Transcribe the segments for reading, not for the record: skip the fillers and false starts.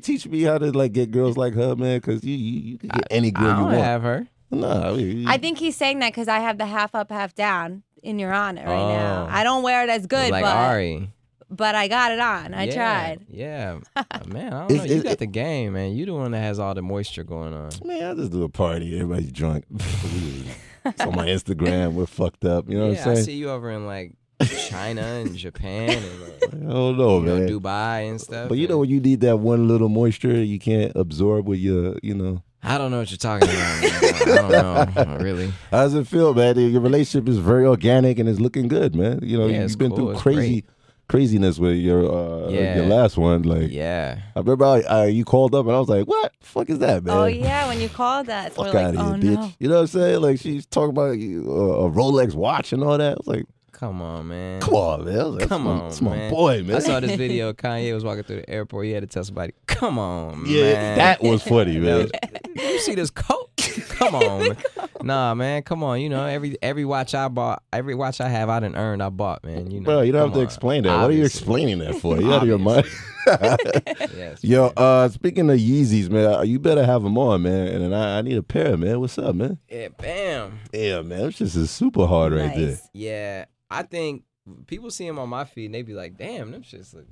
teach me how to like get girls like her, man? Because you can get any girl you want. I don't have her. No, I think he's saying that because I have the half up, half down in your honor right now. I don't wear it as good, like but Ari. But I got it on. I tried. Yeah, man. I don't know. You got the game, man. You the one that has all the moisture going on. Man, I just do a party. Everybody's drunk. It's on my Instagram. We're fucked up. You know what I'm saying? I see you over in like China and Japan and like, I don't know, man. Dubai and stuff. But you know, when you need that one little moisture, you can't absorb with your, you know. I don't know what you're talking about, man. I don't know, really. How does it feel, man? Your relationship is very organic and it's looking good, man. You know, you've been through craziness with your last one. Like, I remember you called up and I was like, what the fuck is that, man? Oh, yeah, when you called us. Fuck out of here, bitch. You know what I'm saying? Like, she's talking about a Rolex watch and all that. I was like, come on, man. Come on, man. Like, come on, it's my boy, man. I saw this video. Kanye was walking through the airport. He had to tell somebody, come on, man. That was funny, man. You see this coat? Come on, man. Nah, man. Come on. You know, every watch I bought, every watch I have, I done earned, I bought, man. You know, bro, you don't have to explain that. Obviously. What are you explaining that for? You out of your mind? Yes, yo, speaking of Yeezys, man, you better have them on, man. And I need a pair, man. What's up, man? Yeah, bam. Yeah, man. It's just super hard right there. Yeah. I think people see him on my feed and they be like, damn, them shits look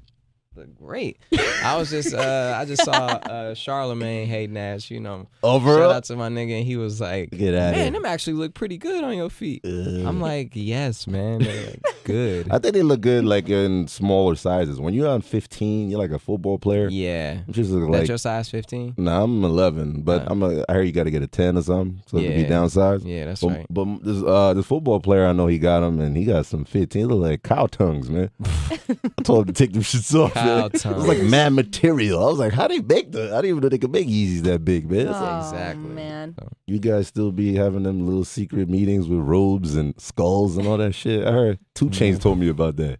great. I was just, I just saw Charlemagne hating ass, you know. Shout out to my nigga, and he was like, man, them actually look pretty good on your feet. I'm like, yes, man, they look good. I think they look good like in smaller sizes. When you're on 15, you're like a football player. Yeah. Just look like, that's your size 15? Nah, I'm 11, but I heard you got to get a 10 or something, so it could be downsized. Yeah, that's right. But this football player, I know he got them, and he got some 15. They look like cow tongues, man. I told him to take them shits off. It was like mad material. I was like, how do they make that? I didn't even know they could make Yeezys that big, man. Oh, exactly, man. You guys still be having them little secret meetings with robes and skulls and all that shit. I heard 2 Chainz told me about that.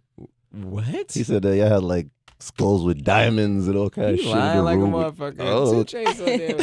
What? He said that y'all had like skulls with diamonds and all kind of shit. Lying like a motherfucker. Oh. 2 Chainz on there.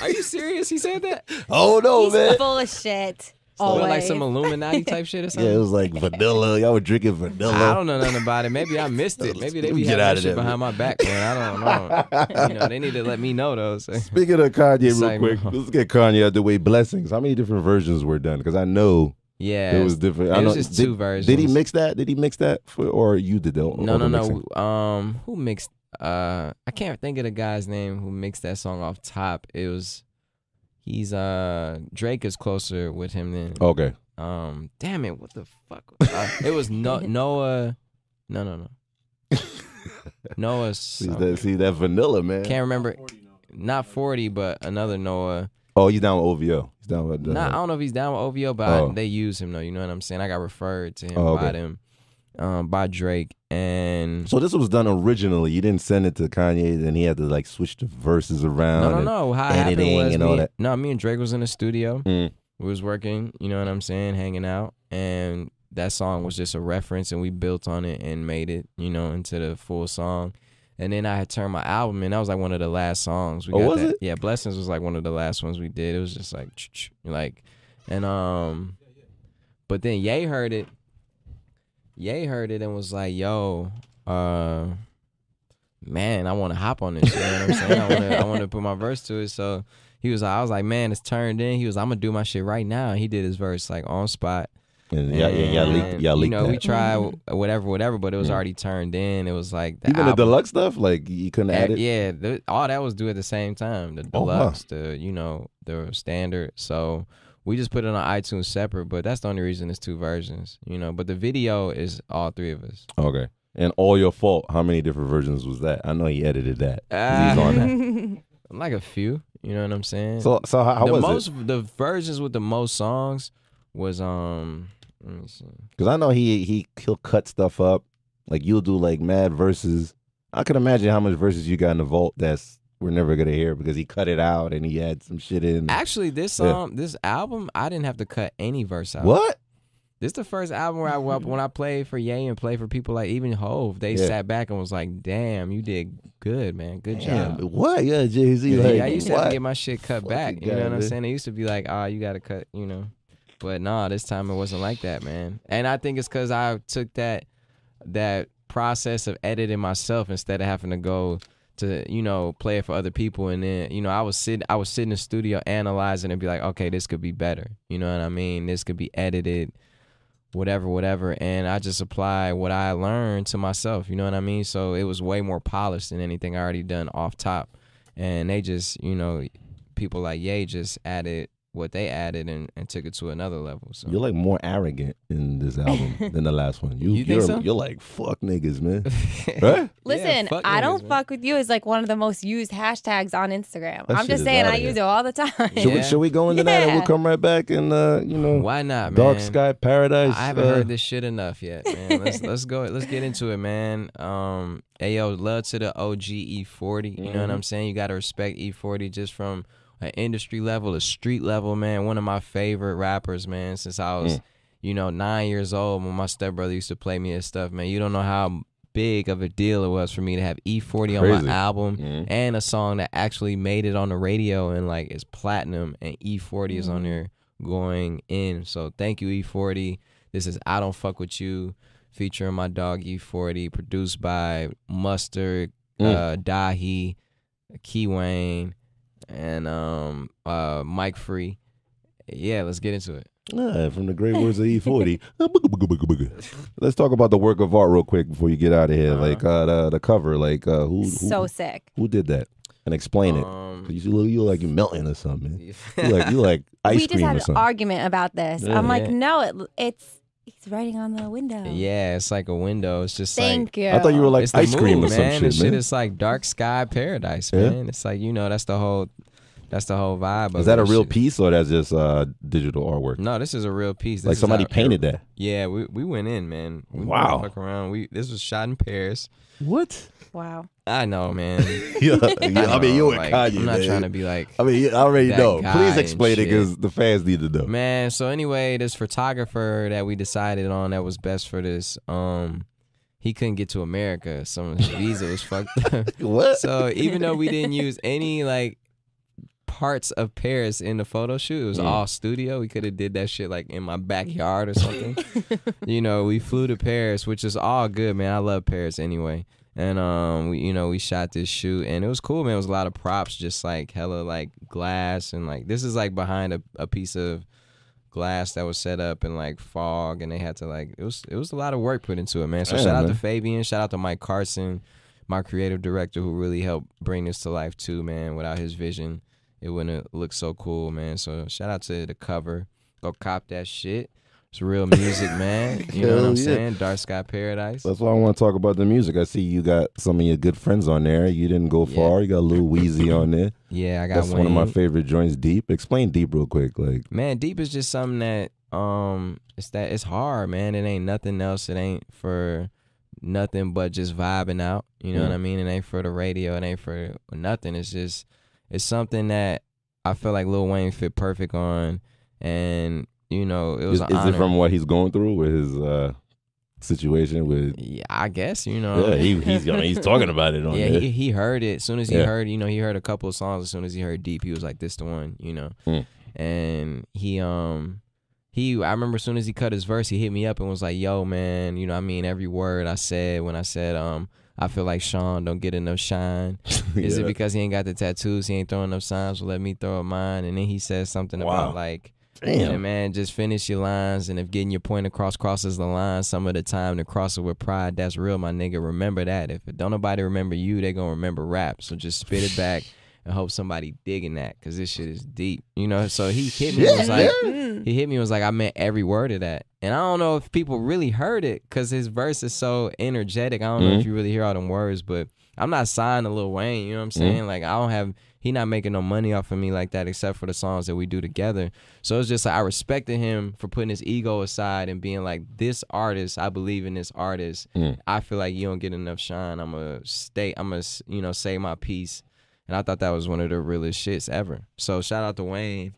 Are you serious? He said that? Oh no, man. He's full of shit. Always. Like some Illuminati type shit or something? Yeah, it was like vanilla. Y'all were drinking vanilla. I don't know nothing about it. Maybe I missed it. Maybe they be having that shit behind my back, man. I don't know. You know, they need to let me know, though. So. Speaking of Kanye real quick, let's get Kanye out of the way. Blessings. How many different versions were done? Because I know there was different. It was just two versions. Did he mix that? Did he mix that? Or you did that? No. Who mixed? I can't think of the guy's name who mixed that song off top. It was... He's Drake is closer with him than damn it, what the fuck? It was Noah. No. Noah. See that vanilla, man. Can't remember. Not 40, but another Noah. Oh, he's down with OVO. He's down with. I don't know if he's down with OVO, but they use him though. You know what I'm saying? I got referred to him by them. By Drake. And so this was done originally. You didn't send it to Kanye, then he had to like switch the verses around. No. How editing was and all that. No, me and Drake was in the studio. We was working, you know what I'm saying, hanging out, and that song was just a reference, and we built on it and made it, you know, into the full song. And then I had turned my album, and that was like one of the last songs. Was it? Yeah, Blessings was like one of the last ones we did. It was just like, and but then Ye heard it. Ye heard it and was like, yo, man, I want to hop on this. You know what I'm saying? I want to put my verse to it. So he was like, I was like, man, it's turned in. He was like, I'm going to do my shit right now. And he did his verse like on spot. And y'all leaked, you know, that. We tried whatever, but it was already turned in. It was like the even album. The deluxe stuff, like you couldn't add it? Yeah, all that was due at the same time. The deluxe, you know, the standard. So... We just put it on iTunes separate, but that's the only reason it's two versions, you know. But the video is all three of us. Okay. And All Your Fault, how many different versions was that? I know he edited that. He's on that. Like a few, you know what I'm saying? So how was it? The versions with the most songs was, let me see. Because I know he'll cut stuff up. Like, you'll do, like, mad verses. I could imagine how much verses you got in the vault that's... We're never gonna hear because he cut it out and he had some shit in. Actually, this this album, I didn't have to cut any verse out. What? This is the first album where when I played for Ye and played for people like even Hov, they sat back and was like, "Damn, you did good, man. Good job." What? Yeah, Jay Z. Like, I used to have to get my shit cut back. You know what I'm saying? They used to be like, "Oh, you gotta cut," you know. But nah, this time it wasn't like that, man. And I think it's because I took that process of editing myself instead of having to go to, you know, play it for other people. And then, you know, I would sit in the studio analyzing and be like, okay, this could be better. You know what I mean? This could be edited, whatever, whatever. And I just apply what I learned to myself. You know what I mean? So it was way more polished than anything I already done off top. And they just, you know, people like Ye just added what they added and took it to another level. So you're like more arrogant in this album than the last one. You're like, fuck niggas, man. Right? Listen, yeah, I don't fuck with you is like one of the most used hashtags on Instagram. That I'm just saying I use it all the time. Should we go into that and we'll come right back and you know, why not, man? Dark Sky Paradise. I haven't heard this shit enough yet, man. Let's get into it, man. Ayo, love to the OG E-40. You know what I'm saying? You gotta respect E-40 just from an industry level, a street level, man. One of my favorite rappers, man, since I was, you know, 9 years old when my stepbrother used to play me his stuff, man. You don't know how big of a deal it was for me to have E-40 on my album and a song that actually made it on the radio and, like, it's platinum, and E-40 is on there going in. So thank you, E-40. This is I Don't Fuck With You featuring my dog E-40, produced by Mustard, Dahi, Key Wayne, and Mike Free. Yeah, let's get into it. From the great words of E-40. Let's talk about the work of art real quick before you get out of here. Like the cover, like who sick. Who did that? And explain it. You like you're melting or something, man. You like ice cream or something. We just had an argument about this. Yeah. I'm like, no, it's writing on the window. Yeah, it's like a window. It's just Thank you. I thought you were like it's ice cream or some shit, man. This shit is like Dark Sky Paradise, man. Yeah. It's like, you know, that's the whole vibe. Is that a real piece or that's just digital artwork? No, this is a real piece. This like somebody painted that. Yeah, we went in, man. Wow. We fuck around. This was shot in Paris. What? Wow. I know, man. I mean, you and like, Kanye, I'm not trying to be like, I mean, I already know. Please explain it because the fans need to know. Man, so anyway, this photographer that we decided on that was best for this, he couldn't get to America. Some of his visa was fucked up. What? So even though we didn't use any, like, parts of Paris in the photo shoot, it was all studio. We could have did that shit like in my backyard or something. You know, we flew to Paris, which is all good, man. I love Paris anyway. And we, you know, we shot this shoot and it was cool, man. It was a lot of props, just like hella like glass, and like this is like behind a piece of glass that was set up in like fog, and they had to like it was a lot of work put into it, man. So shout out to Fabian, shout out to Mike Carson, my creative director, who really helped bring this to life too, man. Without his vision, it wouldn't have looked so cool, man. So shout out to the cover. Go cop that shit. It's real music, man. You know what I'm saying? Dark Sky Paradise. That's why I want to talk about the music. I see you got some of your good friends on there. You didn't go far. You got Lil Weezy on there. Yeah, I got Wayne. One of my favorite joints, Deep. Explain Deep real quick. Like, man, Deep is just something that it's hard, man. It ain't nothing else. It ain't for nothing but just vibing out. You know what I mean? It ain't for the radio. It ain't for nothing. It's just something that I feel like Lil Wayne fit perfect on, and you know, it was an honor. Is it from what he's going through with his situation with? Yeah, I guess, you know. Yeah, he's talking about it on there. Yeah, he heard it. As soon as he heard, you know, he heard a couple of songs. As soon as he heard Deep, he was like, this the one, you know. And he I remember as soon as he cut his verse, he hit me up and was like, yo, man, you know, I mean, every word I said when I said, I feel like Sean don't get enough shine. Is it because he ain't got the tattoos? He ain't throwing enough signs, so let me throw up mine. And then he says something about like, damn. Yeah, man, just finish your lines, and if getting your point across crosses the line some of the time, to cross it with pride, that's real, my nigga. Remember that. If it don't nobody remember you, they gonna remember rap. So just spit it back and hope somebody digging that, because this shit is deep, you know. So he hit me and was like, he hit me and was like, I meant every word of that. And I don't know if people really heard it, because his verse is so energetic. I don't know if you really hear all them words, but I'm not signed to Lil Wayne, you know what I'm saying? Like, I don't have, he not making no money off of me like that, except for the songs that we do together. So it's just like, I respected him for putting his ego aside and being like, this artist, I believe in this artist. I feel like you don't get enough shine. I'm gonna, you know, say my piece. And I thought that was one of the realest shits ever. So shout out to Wayne.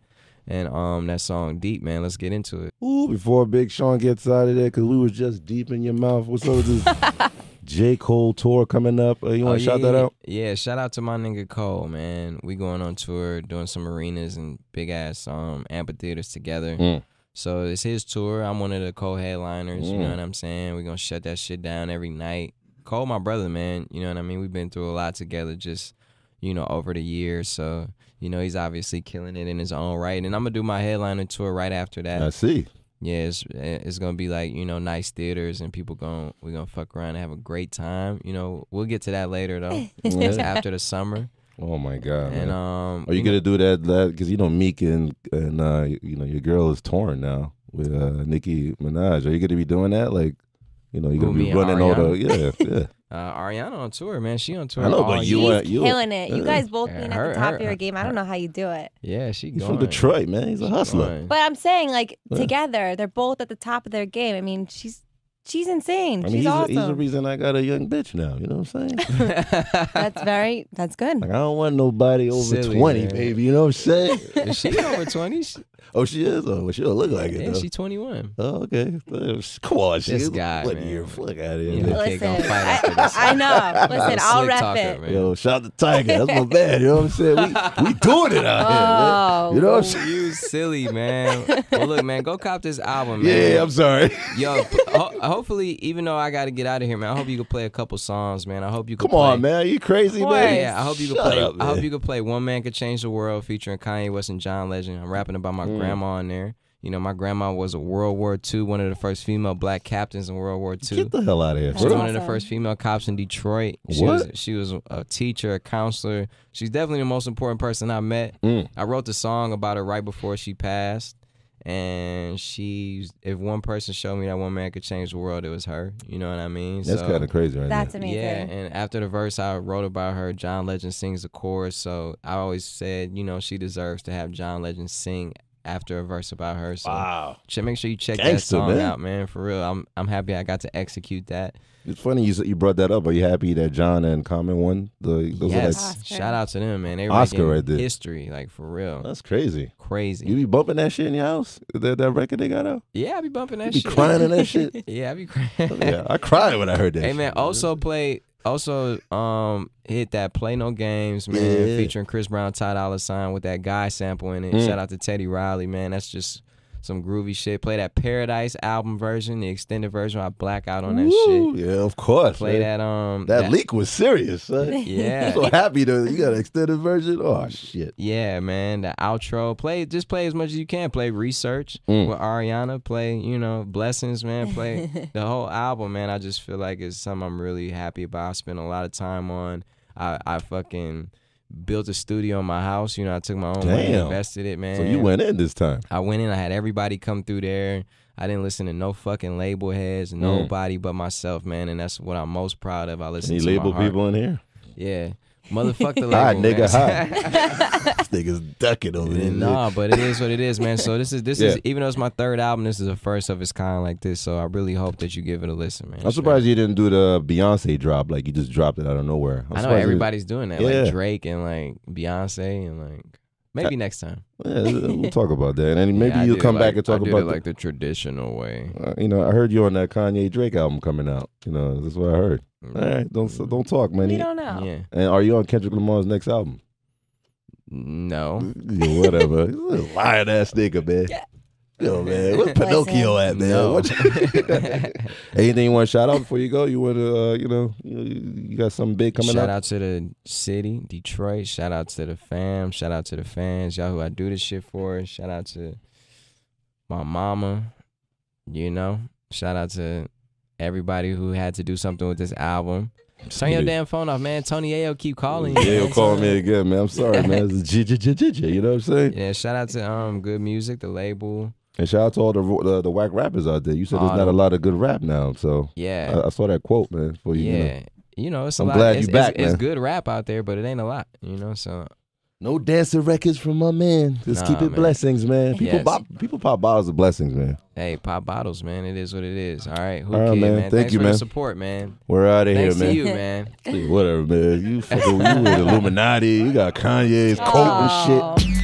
And that song Deep, man. Let's get into it. Ooh, before Big Sean gets out of there, because we was just deep in your mouth. What's up with this J. Cole tour coming up? You want to shout that out? Yeah, shout out to my nigga Cole, man. We going on tour, doing some arenas and big-ass amphitheaters together. So it's his tour. I'm one of the co-headliners, you know what I'm saying? We're going to shut that shit down every night. Cole, my brother, man. You know what I mean? We've been through a lot together, just, you know, over the years. So, you know, he's obviously killing it in his own right. And I'm going to do my headliner tour right after that. I see. Yeah, it's going to be like, you know, nice theaters and people we're going to fuck around and have a great time. You know, we'll get to that later, though. It's after the summer. Oh, my God. And, man. Are you going to do that? Because, you know, Meek and you know, your girl is touring now with Nicki Minaj. Are you going to be doing that? Like, you know, you're going to be running all the... Yeah, yeah. Ariana on tour, man. She on tour. I know, but you killing it. You guys both being at the top of your game. I don't know how you do it. Yeah, she's from Detroit, man. He's a hustler. Going. But I'm saying, like, together, they're both at the top of their game. I mean, she's insane. I mean, she's awesome. He's the reason I got a young bitch now. You know what I'm saying? That's good. Like, I don't want nobody over 20, man. Baby. You know what I'm saying? Is she over 20? Oh, she is? Oh, she don't look like it, though. She's 21. Oh, okay. Come on, this guy, man. Look out of here. Yeah, listen, I know. Listen, I'll rep it. Man. Yo, shout out to Tiger. That's my man. You know what I'm saying? We doing it out here, man. You know what I'm saying? You silly, man. Well, look, man, go cop this album, man. Yeah, I'm sorry. Yo, hopefully, even though I got to get out of here, man, I hope you can play a couple songs, man. I hope you can play. Come on, man. You crazy, man. Yeah, I hope you can play. I hope you can play One Man Could Change the World featuring Kanye West and John Legend. I'm rapping about my grandma in there. You know, my grandma was a World War II, one of the first female black captains in World War II. Get the hell out of here. She's one of the first female cops in Detroit. She was a teacher, a counselor. She's definitely the most important person I met. I wrote the song about her right before she passed. And if one person showed me that one man could change the world, it was her. You know what I mean? That's kind of crazy, right? That's amazing. Yeah, and after the verse I wrote about her, John Legend sings the chorus. So I always said, you know, she deserves to have John Legend sing after a verse about her. So wow. Make sure you check that song out, man. For real, I'm happy I got to execute that. It's funny you brought that up. Are you happy that John and Common won? Yes, shout out to them, man. They Oscar right there. History, like, for real. That's crazy. Crazy. You be bumping that shit in your house? That record they got out? Yeah, I be bumping that shit. You be crying in that shit? Yeah, I be crying. Yeah, I cried when I heard that shit. Hey, man, also hit that Play No Games, man, featuring Chris Brown, Ty Dolla $ign with that Guy sample in it. Shout out to Teddy Riley, man. That's just... some groovy shit. Play that Paradise album version, the extended version. I black out on that shit. Yeah, of course. Play that. That leak was serious, son. Yeah. I'm so happy though. You got an extended version. Oh shit. Yeah, man. The outro. Just play as much as you can. Play Research with Ariana. Play, you know, Blessings, man. Play the whole album, man. I just feel like it's something I'm really happy about. I spent a lot of time on. I fucking built a studio in my house. You know, I took my own money, invested it, man. So you went in this time? I went in. I had everybody come through there. I didn't listen to no fucking label heads, nobody but myself, man. And that's what I'm most proud of. I listen to my heart. Any label people in here? Yeah. Motherfuck the label, man. Nigga, hi. This nigga's ducking over there. Nah, but it is what it is, man. So this is even though it's my third album, this is the first of its kind like this. So I really hope that you give it a listen, man. I'm surprised you didn't do the Beyonce drop. Like, you just dropped it out of nowhere. I know everybody's doing that. Yeah. Like Drake and like Beyonce and like maybe next time. Yeah, we'll talk about that. And maybe you'll come back and talk about it like the traditional way. You know, I heard you on that Kanye Drake album coming out. You know, that's what I heard. All right, don't talk, man. We don't know. Yeah. And are you on Kendrick Lamar's next album? No. Whatever. Lying ass nigga, man. Yeah. Yo, man, what's Pinocchio at, man? No. Anything you want to shout out before you go? You want to, you know, you got something big coming up? Shout out to the city, Detroit. Shout out to the fam. Shout out to the fans, y'all who I do this shit for. Shout out to my mama, you know. Shout out to everybody who had to do something with this album. Turn your damn phone off, man. Tony Ayo keep calling. Ayo calling me again, man. I'm sorry, man. It's G-G-G-G-G, you know what I'm saying? Yeah, shout out to Good Music, the label. And shout out to all the whack rappers out there. You said there's not a lot of good rap now, so yeah, I saw that quote, man. For you, yeah, you know, it's a lot. I'm glad you back, man. It's good rap out there, but it ain't a lot, you know. So no dancing records from my man. Just keep it blessings, man. People pop bottles of blessings, man. Hey, pop bottles, man. It is what it is. All right, man. Thanks for the support, man. We're out of here, man. Thanks to you, man. Whatever, man. You fucking, you with Illuminati. You got Kanye's coat and shit.